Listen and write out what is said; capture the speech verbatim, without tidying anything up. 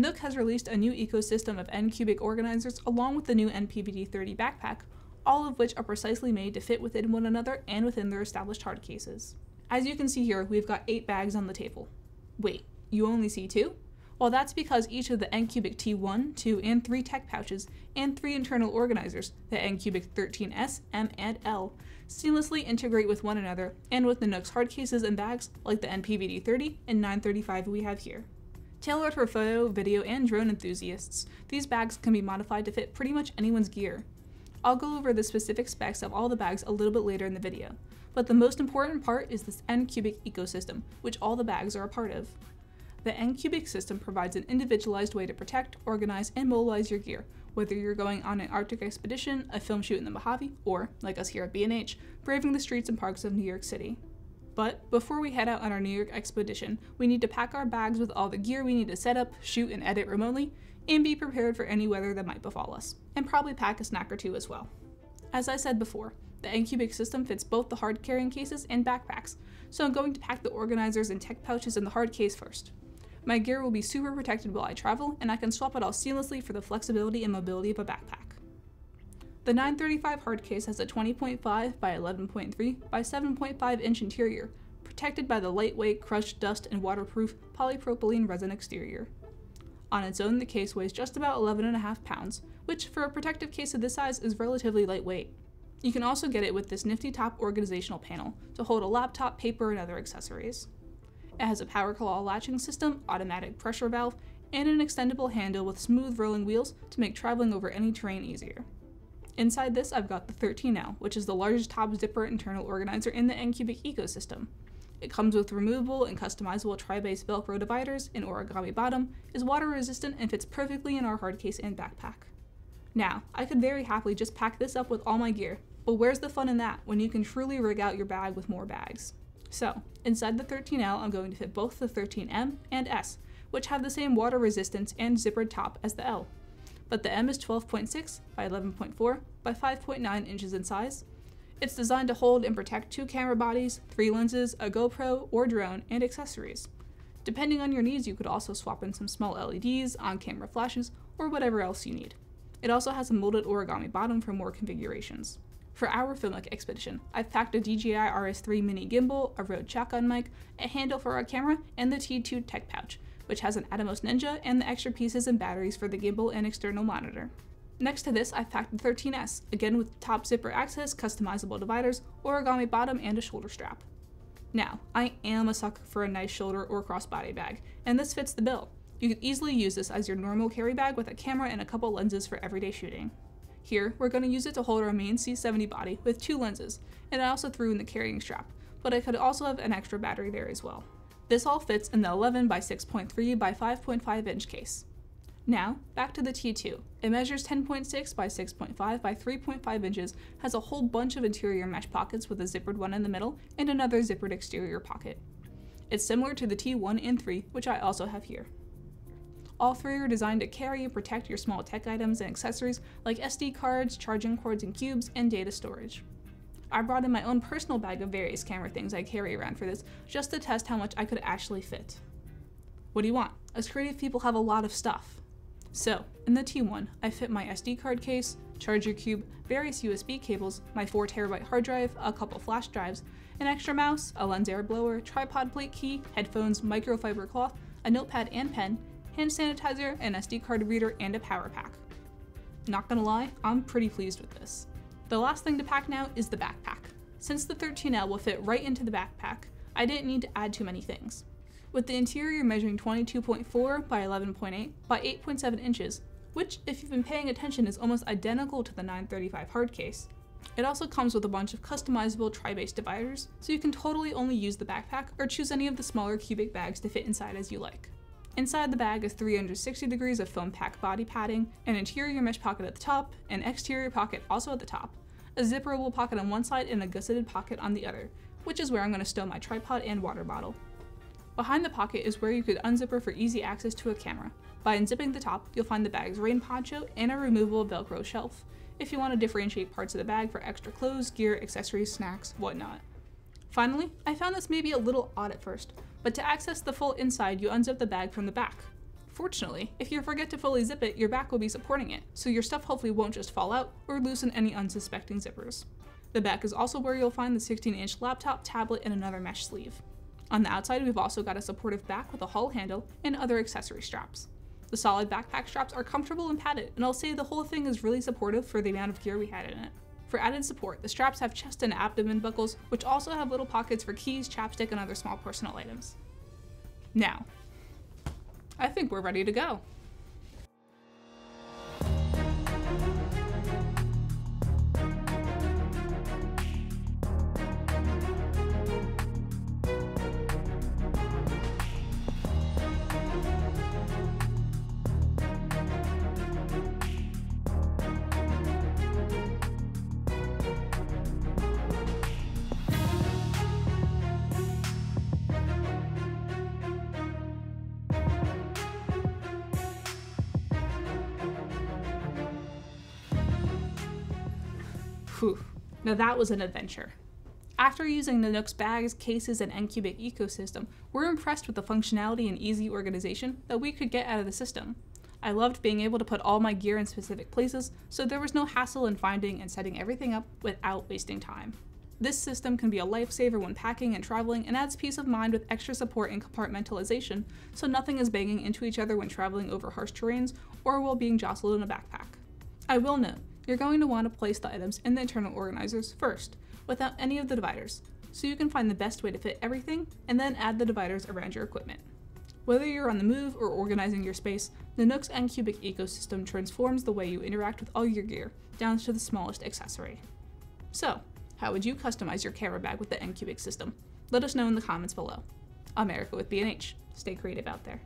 Nook has released a new ecosystem of N-Cubik organizers along with the new N P V D thirty backpack, all of which are precisely made to fit within one another and within their established hard cases. As you can see here, we've got eight bags on the table. Wait, you only see two? Well, that's because each of the N-Cubik T one, two, and three tech pouches and three internal organizers, the N-Cubik thirteen S, M, and L, seamlessly integrate with one another and with the Nook's hard cases and bags like the N P V D thirty and nine thirty-five we have here. Tailored for photo, video, and drone enthusiasts, these bags can be modified to fit pretty much anyone's gear. I'll go over the specific specs of all the bags a little bit later in the video, but the most important part is this N-Cubik ecosystem, which all the bags are a part of. The N-Cubik system provides an individualized way to protect, organize, and mobilize your gear, whether you're going on an Arctic expedition, a film shoot in the Mojave, or, like us here at B and H, braving the streets and parks of New York City. But before we head out on our New York expedition, we need to pack our bags with all the gear we need to set up, shoot, and edit remotely, and be prepared for any weather that might befall us, and probably pack a snack or two as well. As I said before, the N-Cubik system fits both the hard carrying cases and backpacks, so I'm going to pack the organizers and tech pouches in the hard case first. My gear will be super protected while I travel, and I can swap it all seamlessly for the flexibility and mobility of a backpack. The nine thirty-five hard case has a twenty point five by eleven point three by seven point five inch interior, protected by the lightweight, crushed, dust, and waterproof polypropylene resin exterior. On its own, the case weighs just about eleven point five pounds, which for a protective case of this size is relatively lightweight. You can also get it with this nifty top organizational panel to hold a laptop, paper, and other accessories. It has a power claw latching system, automatic pressure valve, and an extendable handle with smooth rolling wheels to make traveling over any terrain easier. Inside this, I've got the thirteen L, which is the largest top zipper internal organizer in the N-Cubik ecosystem. It comes with removable and customizable tri-base Velcro dividers, an origami bottom, is water resistant, and fits perfectly in our hard case and backpack. Now, I could very happily just pack this up with all my gear, but where's the fun in that when you can truly rig out your bag with more bags? So, inside the thirteen L, I'm going to fit both the thirteen M and S, which have the same water resistance and zippered top as the L. But the M is twelve point six by eleven point four by five point nine inches in size. It's designed to hold and protect two camera bodies, three lenses, a GoPro or drone, and accessories. Depending on your needs, you could also swap in some small L E Ds, on-camera flashes, or whatever else you need. It also has a molded origami bottom for more configurations. For our filmic expedition, I've packed a D J I R S three Mini Gimbal, a Rode Shotgun Mic, a handle for our camera, and the T two tech pouch, which has an Atomos Ninja and the extra pieces and batteries for the gimbal and external monitor. Next to this, I've packed the thirteen S, again with top zipper access, customizable dividers, origami bottom, and a shoulder strap. Now, I am a sucker for a nice shoulder or crossbody bag, and this fits the bill. You could easily use this as your normal carry bag with a camera and a couple lenses for everyday shooting. Here, we're going to use it to hold our main C seventy body with two lenses, and I also threw in the carrying strap, but I could also have an extra battery there as well. This all fits in the eleven by six point three by five point five inch case. Now, back to the T two. It measures ten point six by six point five by three point five inches, has a whole bunch of interior mesh pockets with a zippered one in the middle and another zippered exterior pocket. It's similar to the T one and three, which I also have here. All three are designed to carry and protect your small tech items and accessories like S D cards, charging cords and cubes, and data storage. I brought in my own personal bag of various camera things I carry around for this, just to test how much I could actually fit. What do you want? As creative people have a lot of stuff. So, in the T one, I fit my S D card case, charger cube, various U S B cables, my four terabyte hard drive, a couple flash drives, an extra mouse, a lens air blower, tripod plate key, headphones, microfiber cloth, a notepad and pen, hand sanitizer, an S D card reader, and a power pack. Not gonna lie, I'm pretty pleased with this. The last thing to pack now is the backpack. Since the thirteen L will fit right into the backpack, I didn't need to add too many things. With the interior measuring twenty-two point four by eleven point eight by eight point seven inches, which if you've been paying attention is almost identical to the nine thirty-five hard case. It also comes with a bunch of customizable tri-base dividers, so you can totally only use the backpack or choose any of the smaller N-Cubik bags to fit inside as you like. Inside the bag is three hundred sixty degrees of foam pack body padding, an interior mesh pocket at the top, an exterior pocket also at the top, a zipperable pocket on one side and a gusseted pocket on the other, which is where I'm going to stow my tripod and water bottle. Behind the pocket is where you could unzipper for easy access to a camera. By unzipping the top, you'll find the bag's rain poncho and a removable Velcro shelf, if you want to differentiate parts of the bag for extra clothes, gear, accessories, snacks, whatnot. Finally, I found this may be a little odd at first, but to access the full inside, you unzip the bag from the back. Fortunately, if you forget to fully zip it, your back will be supporting it, so your stuff hopefully won't just fall out or loosen any unsuspecting zippers. The back is also where you'll find the sixteen inch laptop, tablet, and another mesh sleeve. On the outside, we've also got a supportive back with a hull handle and other accessory straps. The solid backpack straps are comfortable and padded, and I'll say the whole thing is really supportive for the amount of gear we had in it. For added support, the straps have chest and abdomen buckles, which also have little pockets for keys, chapstick, and other small personal items. Now, I think we're ready to go. Whew. Now that was an adventure. After using Nanuk's bags, cases, and N-Cubik ecosystem, we're impressed with the functionality and easy organization that we could get out of the system. I loved being able to put all my gear in specific places, so there was no hassle in finding and setting everything up without wasting time. This system can be a lifesaver when packing and traveling and adds peace of mind with extra support and compartmentalization, so nothing is banging into each other when traveling over harsh terrains or while being jostled in a backpack. I will note, you're going to want to place the items in the internal organizers first, without any of the dividers, so you can find the best way to fit everything and then add the dividers around your equipment. Whether you're on the move or organizing your space, Nanuk's N-Cubik ecosystem transforms the way you interact with all your gear, down to the smallest accessory. So, how would you customize your camera bag with the N-Cubik system? Let us know in the comments below. I'm Erica with B and H. Stay creative out there.